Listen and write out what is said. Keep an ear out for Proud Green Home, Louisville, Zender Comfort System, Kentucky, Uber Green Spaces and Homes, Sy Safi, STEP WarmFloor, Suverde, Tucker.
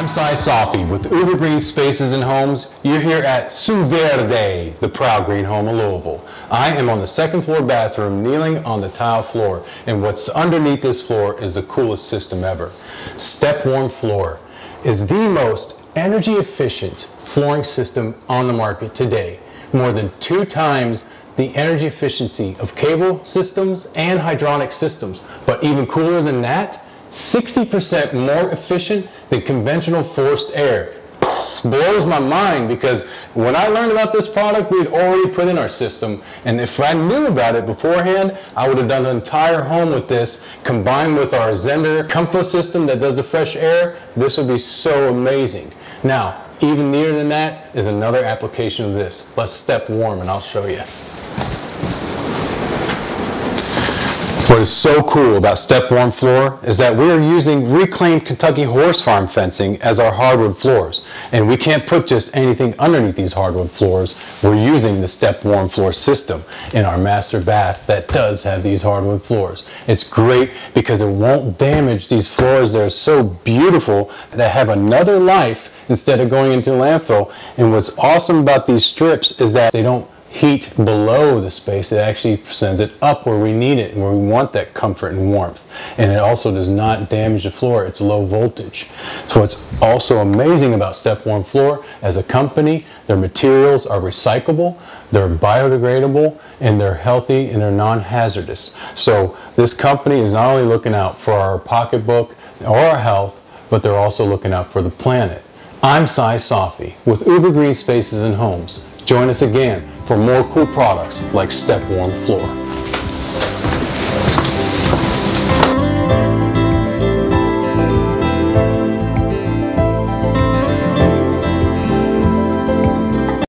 I'm Sy Safi with Uber Green Spaces and Homes. You're here at Suverde, the proud green home of Louisville. I am on the second floor bathroom, kneeling on the tile floor, and what's underneath this floor is the coolest system ever. STEP WarmFloor is the most energy efficient flooring system on the market today. More than 2 times the energy efficiency of cable systems and hydronic systems. But even cooler than that, 60% more efficient than conventional forced air. Blows my mind, because when I learned about this product, we'd already put in our system, and if I knew about it beforehand, I would have done an entire home with this, combined with our Zender Comfort System that does the fresh air. This would be so amazing. Now, even nearer than that is another application of this. Let's step warm and I'll show you. What is so cool about STEP WarmFloor is that we are using reclaimed Kentucky horse farm fencing as our hardwood floors. And we can't put just anything underneath these hardwood floors. We're using the STEP WarmFloor system in our master bath that does have these hardwood floors. It's great because it won't damage these floors that are so beautiful, that have another life instead of going into landfill. And what's awesome about these strips is that they don't heat below the space. It actually sends it up where we need it and where we want that comfort and warmth. And it also does not damage the floor. It's low voltage. So what's also amazing about STEP WarmFloor as a company, their materials are recyclable, they're biodegradable, and they're healthy, and they're non-hazardous. So this company is not only looking out for our pocketbook or our health, but they're also looking out for the planet. I'm Sy Safi with Uber Green Spaces and Homes. Join us again for more cool products like STEP WarmFloor.